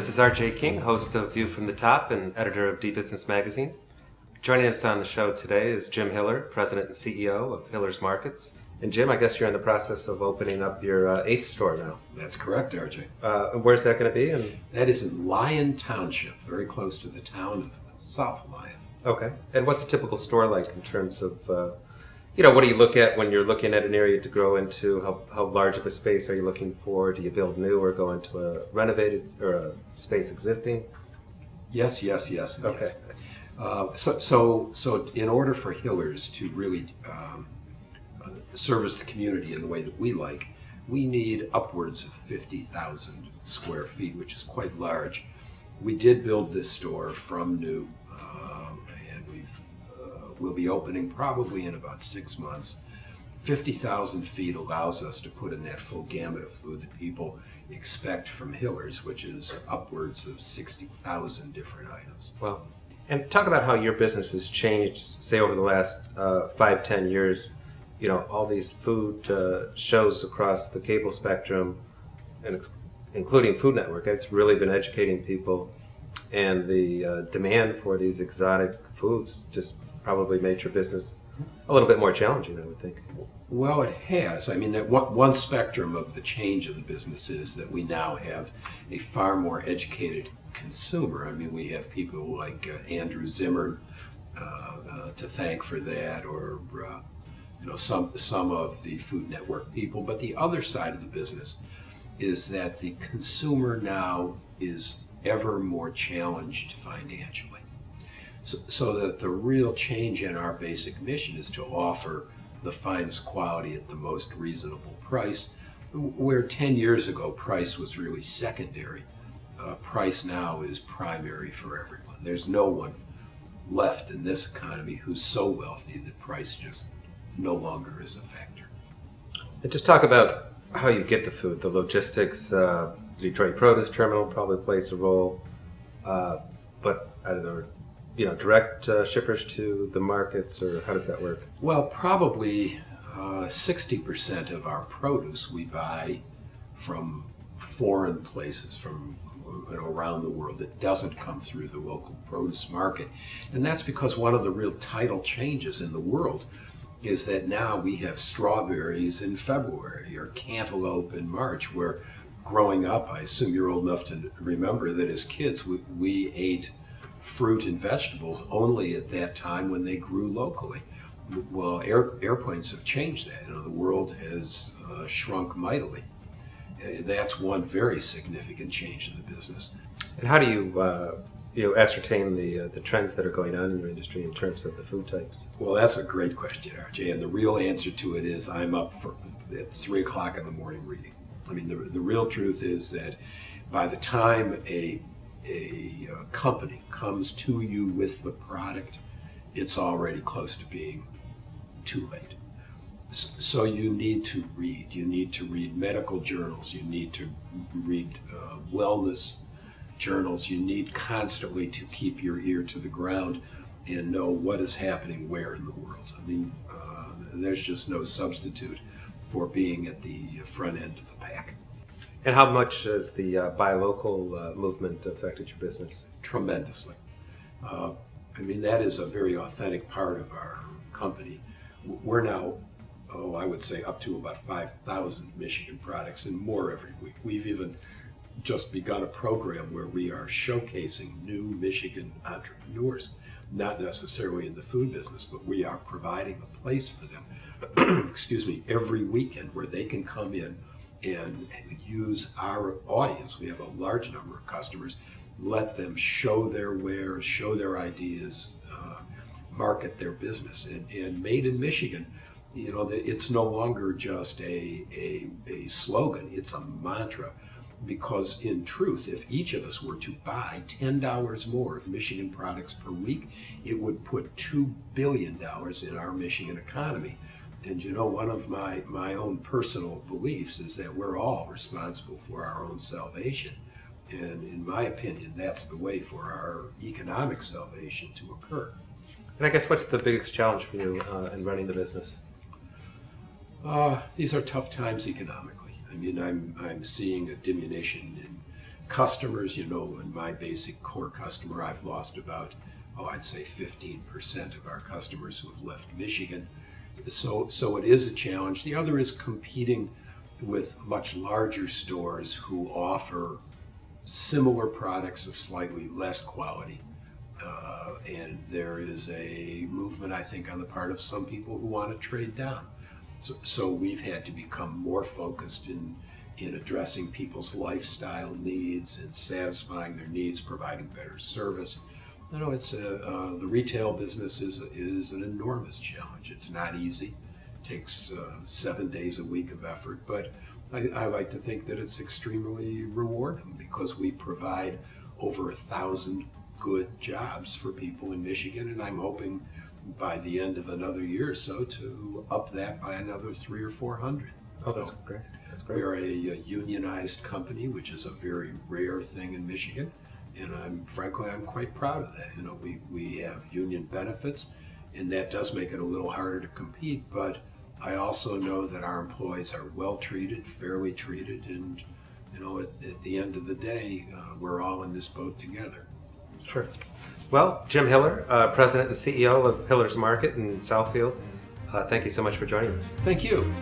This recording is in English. This is R.J. King, host of View from the Top and editor of D Business Magazine. Joining us on the show today is Jim Hiller, president and CEO of Hiller's Markets. And Jim, I guess you're in the process of opening up your 8th store now. That's correct, RJ. Where's that going to be? That is in Lyon Township, very close to the town of South Lyon. Okay. And what's a typical store like in terms of, what do you look at when you're looking at an area to grow into? How large of a space are you looking for? Do you build new or go into a renovated or a space existing? Yes. Okay. Yes. So in order for Hiller's to really service the community in the way that we like, we need upwards of 50,000 square feet, which is quite large. We did build this store from new, and we'll be opening probably in about 6 months. 50,000 feet allows us to put in that full gamut of food that people expect from Hiller's, which is upwards of 60,000 different items. Well, and talk about how your business has changed, say, over the last 5-10 years. You know, all these food shows across the cable spectrum, and including Food Network, it's really been educating people, and the demand for these exotic foods just probably made your business a little bit more challenging, I would think. Well, it has. I mean, that one spectrum of the change of the business is that we now have a far more educated consumer. I mean, we have people like Andrew Zimmer to thank for that, or some of the Food Network people. But the other side of the business is that the consumer now is ever more challenged financially. So that the real change in our basic mission is to offer the finest quality at the most reasonable price, where 10 years ago price was really secondary. Price now is primary for everyone. There's no one left in this economy who's so wealthy that price just no longer is a factor. And just talk about how you get the food, the logistics. Detroit Produce Terminal probably plays a role, but either direct shippers to the markets, or how does that work? Well, probably 60% of our produce we buy from foreign places, from around the world. It doesn't come through the local produce market, and that's because one of the real tidal changes in the world is that now we have strawberries in February or cantaloupe in March, where growing up, I assume you're old enough to remember that as kids we ate fruit and vegetables only at that time when they grew locally. Well, airplanes have changed that. The world has shrunk mightily. That's one very significant change in the business. And how do you ascertain the trends that are going on in your industry in terms of the food types? Well, that's a great question, RJ, and the real answer to it is I'm up at 3 o'clock in the morning reading. I mean, the real truth is that by the time a company comes to you with the product, it's already close to being too late. So you need to read. You need to read medical journals. You need to read wellness journals. You need constantly to keep your ear to the ground and know what is happening where in the world. I mean, there's just no substitute for being at the front end of the pack. And how much has the buy local movement affected your business? Tremendously. I mean, that is a very authentic part of our company. We're now, I would say, up to about 5,000 Michigan products and more every week. We've even just begun a program where we are showcasing new Michigan entrepreneurs, not necessarily in the food business, but we are providing a place for them, excuse me, every weekend where they can come in and use our audience. We have a large number of customers. Let them show their wares, show their ideas, market their business. And Made in Michigan, it's no longer just a slogan, it's a mantra. Because in truth, if each of us were to buy $10 more of Michigan products per week, it would put $2 billion in our Michigan economy. And one of my own personal beliefs is that we're all responsible for our own salvation. And in my opinion, that's the way for our economic salvation to occur. And I guess what's the biggest challenge for you in running the business? These are tough times economically. I mean, I'm seeing a diminution in Customers, you know, in my basic core customer, I've lost about, oh, I'd say 15% of our customers who have left Michigan. So it is a challenge. The other is competing with much larger stores who offer similar products of slightly less quality. And there is a movement, I think, on the part of some people who want to trade down. So we've had to become more focused in addressing people's lifestyle needs and satisfying their needs, providing better service. You know, it's the retail business is an enormous challenge. It's not easy. It takes 7 days a week of effort, but I like to think that it's extremely rewarding because we provide over 1,000 good jobs for people in Michigan, and I'm hoping by the end of another year or so to up that by another 300 or 400. Oh, that's great. That's great. We're a unionized company, which is a very rare thing in Michigan, and frankly I'm quite proud of that. You know, we have union benefits, and that does make it a little harder to compete, but I also know that our employees are well treated, fairly treated, and you know, at the end of the day, we're all in this boat together. Sure. Well, Jim Hiller, President and CEO of Hiller's Market in Southfield, thank you so much for joining us. Thank you.